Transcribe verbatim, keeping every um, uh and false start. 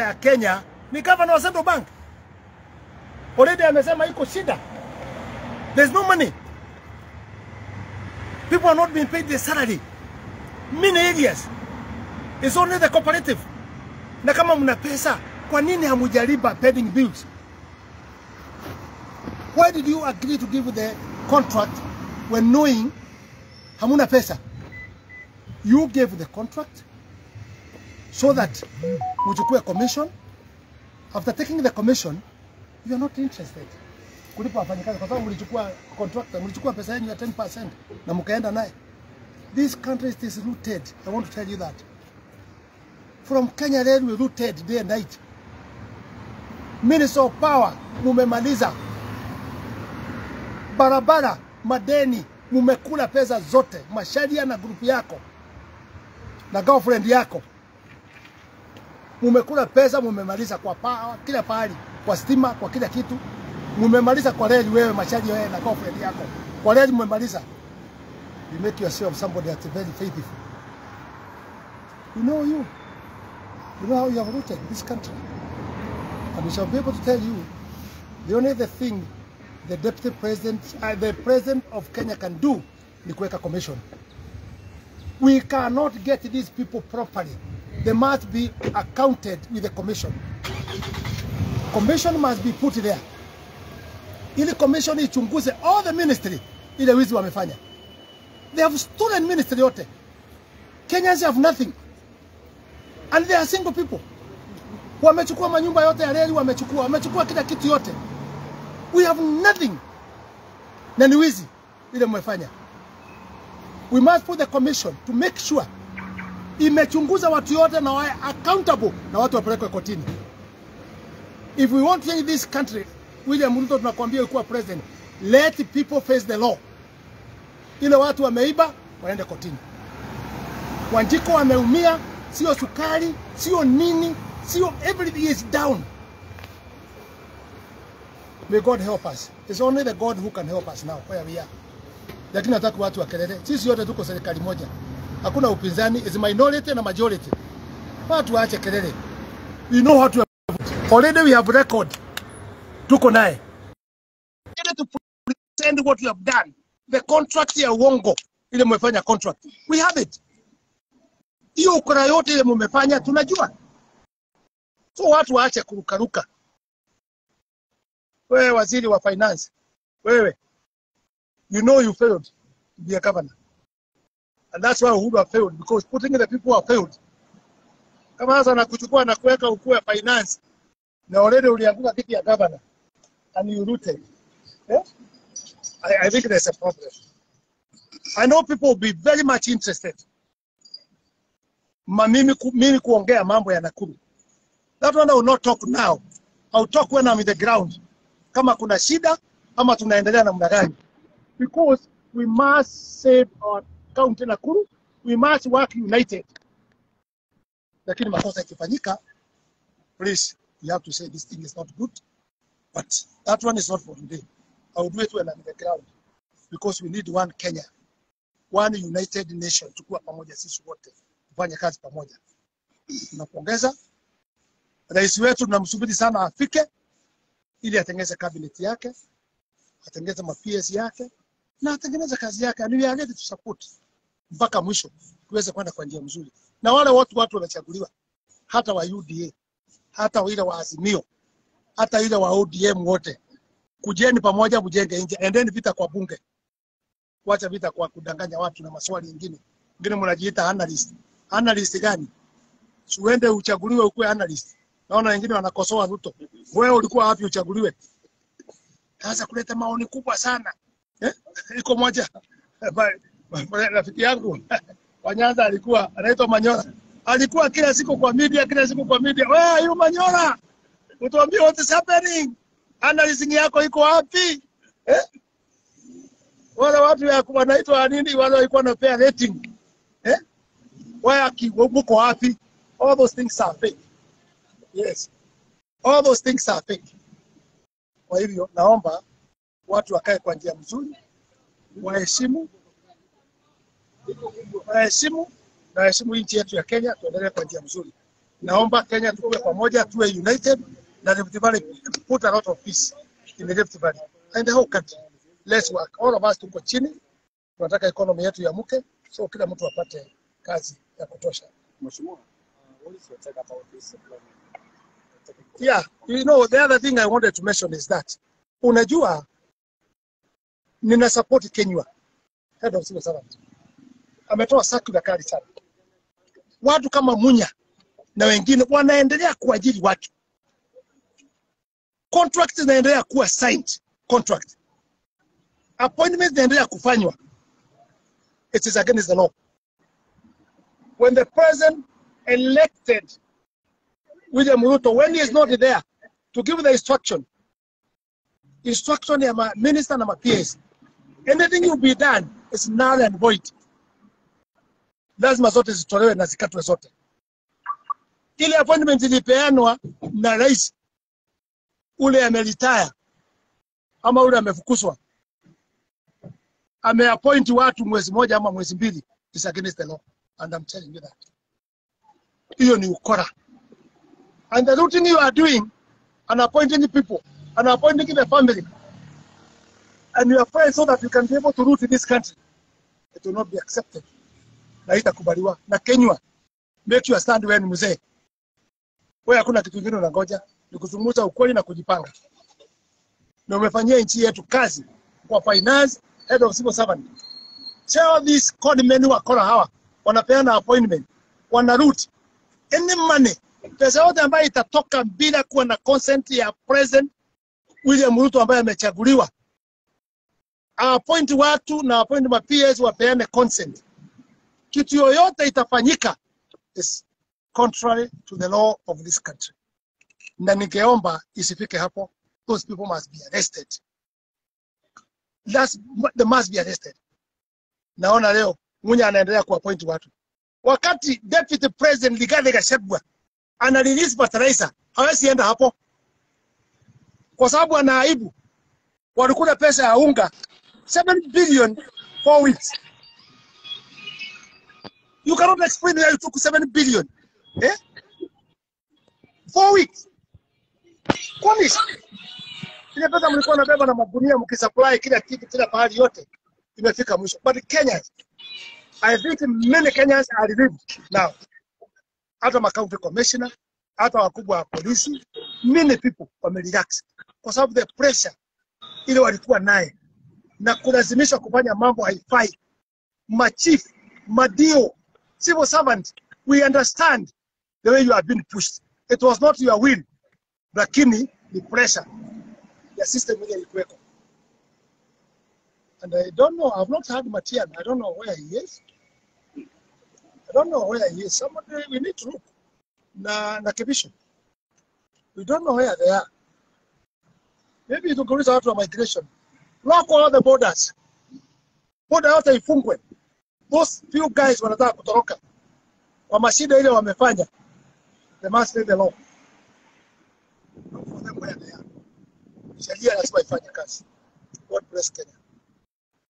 ya Kenya ni governor wa Central Bank. Already amesema iko shida. There's no money. People are not being paid their salary. Many areas. It's only the cooperative. Na kama muna pesa, kwa nini hamujariba pending bills? Why did you agree to give the contract when knowing hamuna pesa? You gave the contract so that we took a commission. After taking the commission, you are not interested. Kulipa wafanyikazi kwa sababu mlichukua contractor, mlichukua pesa yenu ya ten percent na mkaenda naye. This country is rooted. I want to tell you that. From Kenya there we rooted day and night. Minister of Power mumemaliza. Barabara, madeni, mumekula pesa zote, masharia na grupu yako na girlfriend yako. Mumekula pesa, mumemaliza kwa power, kila pahali, kwa stima, kwa kila kitu. Mumemaliza kwa reli wewe, masharia wewe na girlfriend yako. Kwa reli mumemaliza. You make yourself somebody that's very faithful. You know you. You know how you have rooted this country. And we shall be able to tell you, the only the thing the deputy president, uh, the president of Kenya can do, the Kweka Commission. We cannot get these people properly. They must be accounted with the commission. Commission must be put there. Ili commission ichunguze all the ministry ile wizi wamefanya. They have stolen ministry yote. Kenyans have nothing. And they are single people. Wamechukua manyumba yote ya reli, wamechukua, wamechukua kila kitu yote. We have nothing. Na ni wizi ile mmefanya. We must put the commission to make sure imechunguza watu yote na wae accountable na watu wapelekwe kotini. If we want to change this country, William Ruto tunakwambia yuko president, let people face the law. Ile watu wameiba waende kotini. Wanjiko wameumia, sio sukari, sio nini, sio everything is down. May God help us. It's only the God who can help us now where we are. Lakini nataka watu wakelele. Sisi yote tuko serikali moja. Hakuna upinzani, is minority na majority. Watu waache kelele. We know how to vote. Already we have record. Tuko naye. To pretend what you have done. The contract ya uongo ile mmefanya contract. We have it. Hiyo ukora yote ile mmefanya tunajua. So watu waache kurukaruka. Wewe waziri wa finance, wewe, you know you failed to be a governor. And that's why Uhuru failed, because putting in the people who have failed. Kama hasa na kuchukua na kuweka ukua finance, na already ulianguka kiti ya governor, and you rooted. Yeah? I, I think there's a problem. I know people will be very much interested. Ma mimi, ku, mimi kuongea mambo ya Nakuru. That one I will not talk now. I will talk when I'm in the ground. Kama kuna shida, ama tunaendelea na muda gani. Because we must save our county Nakuru, we must work united. Lakini makosa ikifanyika, please, you have to say this thing is not good. But that one is not for today. I will do it when I'm in the ground. Because we need one Kenya, one united nation, tukua pamoja sisi wote, kufanya kazi pamoja. Tunapongeza, rais wetu tunamsubiri sana afike, ili atengeze cabinet yake, atengeze ma P S yake, na atengeze kazi yake, and we are ready to support mpaka mwisho, tuweze kwenda kwa njia mzuri. Na wale watu watu wamechaguliwa, hata wa U D A, hata wale wa Azimio, hata ile wa O D M wote, kujeni pamoja mjenge nje, endeni vita kwa bunge, wacha vita kwa kudanganya watu na maswali mengine. Ngine mnajiita analyst. Analyst gani? Uende uchaguliwe ukue analyst. Naona wengine wanakosoa Ruto. Wewe ulikuwa wapi uchaguliwe? Kaanza kuleta maoni kubwa sana. Eh? Iko moja. Rafiki yangu Wanyanza alikuwa anaitwa Manyora. Alikuwa kila siku kwa media, kila siku kwa media. Wewe yu Manyora. Utuambie what's happening. Analyzing yako iko wapi? Eh? Wale watu wanaitwa nini? Wale walikuwa wanapea rating. Eh? Wewe uko wapi? All those things are fake. Yes. All those things are fake. Kwa hivyo, naomba watu wakae kwa njia mzuri, waheshimu, waheshimu, na waheshimu nchi yetu ya Kenya, tuendelee kwa njia mzuri. Naomba Kenya tuwe pamoja, tuwe united, na Rifti Valley put a lot of peace in the Rifti Valley and the whole country. Let's work. All of us tuko chini, tunataka economy yetu ya muke, so kila mtu apate kazi ya kutosha. Mheshimiwa, uh, what is your take about this employment? Yeah, you know, the other thing I wanted to mention is that, unajua, nina support Kenya, head of civil servant. Ametoa circular kali sana. Watu kama Munya na wengine wanaendelea kuajiri watu. Contracts naendelea kuwa signed contract. Appointments naendelea kufanywa. It is against the law. When the president elected William Ruto, when he is not there to give the instruction, instruction to my minister and my P As, anything will be done is null and void. Lazima zote zitolewe na zikatwe zote. Ile appointment ilipeanwa na rais, ule amelitaya ama ule amefukuzwa, ameappoint watu mwezi moja ama mwezi mbili, is against the law, and I'm telling you that. Hiyo ni ukora. And the routine you are doing, and appointing people, and appointing the family, and your friends so that you can be able to root in this country, it will not be accepted. Na itakubaliwa na Kenya, make you stand when mzee. Wewe hakuna kitu kingine unangoja ni kuzungumza ukweli na kujipanga. Na umefanyia nchi yetu kazi kwa finance, head of civil servant. Tell these code men who are calling hawa wanapeana appointment, wana route any money. Pesa yote ambayo itatoka bila kuwa na consent ya president William Ruto ambaye amechaguliwa. Appoint watu na appoint ma P S wapeane consent. Kitu yoyote itafanyika is contrary to the law of this country. Na ningeomba isifike hapo. Those people must be arrested. That's, they must be arrested. Naona leo Munya anaendelea kuappoint watu. Wakati Deputy President Rigathi Gachagwa ana release Patricia, hawezi enda hapo. Kwa sababu ana aibu. Walikula pesa ya unga seven billion for weeks. You cannot explain where you took seven billion. Eh? Four weeks. Kwamish. Ile pesa mlikuwa nabeba na magunia mkisupply kila kitu kila pahali yote. Imefika mwisho. But Kenyans, I think many Kenyans are relieved now. Hata ma county commissioner, hata wakubwa wa polisi, many people wamerelax. Kwa sababu the pressure ile walikuwa naye na kulazimishwa kufanya mambo haifai. Machief, madio, civil servant, we understand the way you have been pushed. It was not your will. Lakini, the pressure, the system will work. And I don't know, I've not heard Matian. I don't know where he is. I don't know where he is. Somebody, we need to look. Na, na kibisho. We don't know where they are. Maybe it will go out to migration. Lock all the borders. Border out a fungwe. Those few guys wanataka kutoroka. Wamashida ile wamefanya. They must leave the law. Look for them where they are. Sheria lazima ifanye kazi. God bless Kenya.